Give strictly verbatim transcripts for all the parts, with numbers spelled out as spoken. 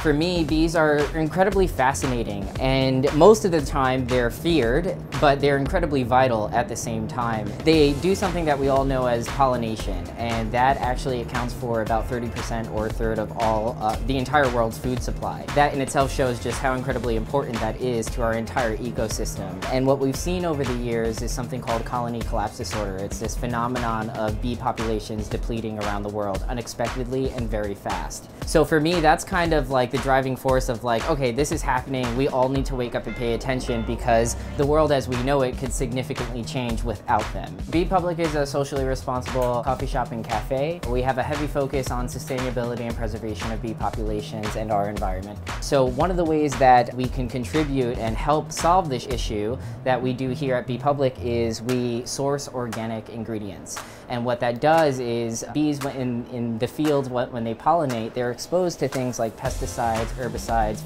For me, bees are incredibly fascinating, and most of the time they're feared, but they're incredibly vital at the same time. They do something that we all know as pollination, and that actually accounts for about thirty percent or a third of all uh, the entire world's food supply. That in itself shows just how incredibly important that is to our entire ecosystem. And what we've seen over the years is something called colony collapse disorder. It's this phenomenon of bee populations depleting around the world unexpectedly and very fast. So for me, that's kind of like the driving force of like, okay, this is happening, we all need to wake up and pay attention because the world as we know it could significantly change without them. BEEPUBLIC is a socially responsible coffee shop and cafe. We have a heavy focus on sustainability and preservation of bee populations and our environment. So one of the ways that we can contribute and help solve this issue that we do here at BEEPUBLIC is we source organic ingredients. And what that does is bees in, in the fields when they pollinate, they're exposed to things like pesticides, herbicides,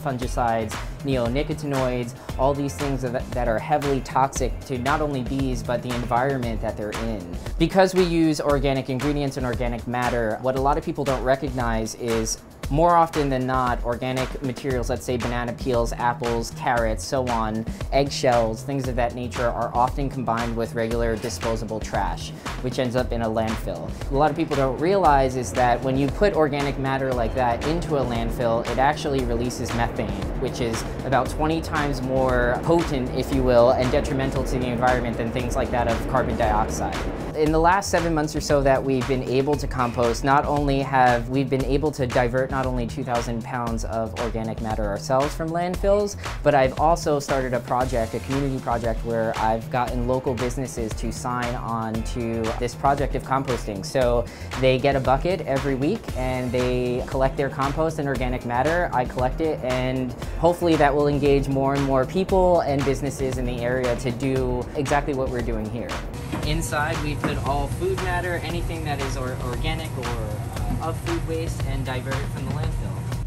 fungicides, neonicotinoids, all these things that are heavily toxic to not only bees, but the environment that they're in. Because we use organic ingredients and organic matter, what a lot of people don't recognize is more often than not, organic materials, let's say banana peels, apples, carrots, so on, eggshells, things of that nature are often combined with regular disposable trash, which ends up in a landfill. A lot of people don't realize is that when you put organic matter like that into a landfill, it actually releases methane, which is about twenty times more potent, if you will, and detrimental to the environment than things like that of carbon dioxide. In the last seven months or so that we've been able to compost, not only have we been able to divert not only two thousand pounds of organic matter ourselves from landfills, but I've also started a project, a community project, where I've gotten local businesses to sign on to this project of composting. So they get a bucket every week and they collect their compost and organic matter. I collect it, and hopefully that will engage more and more people and businesses in the area to do exactly what we're doing here. Inside, we put all food matter, anything that is or organic or uh, of food waste, and divert it from the landfill.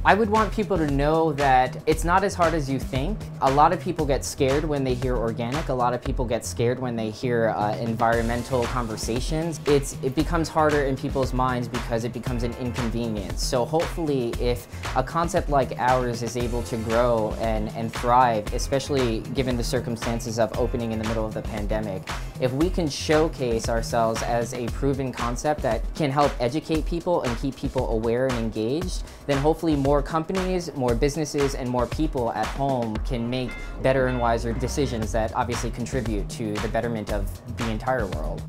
I would want people to know that it's not as hard as you think. A lot of people get scared when they hear organic. A lot of people get scared when they hear uh, environmental conversations. It's, it becomes harder in people's minds because it becomes an inconvenience. So hopefully if a concept like ours is able to grow and, and thrive, especially given the circumstances of opening in the middle of the pandemic, if we can showcase ourselves as a proven concept that can help educate people and keep people aware and engaged, then hopefully more More companies, more businesses, and more people at home can make better and wiser decisions that obviously contribute to the betterment of the entire world.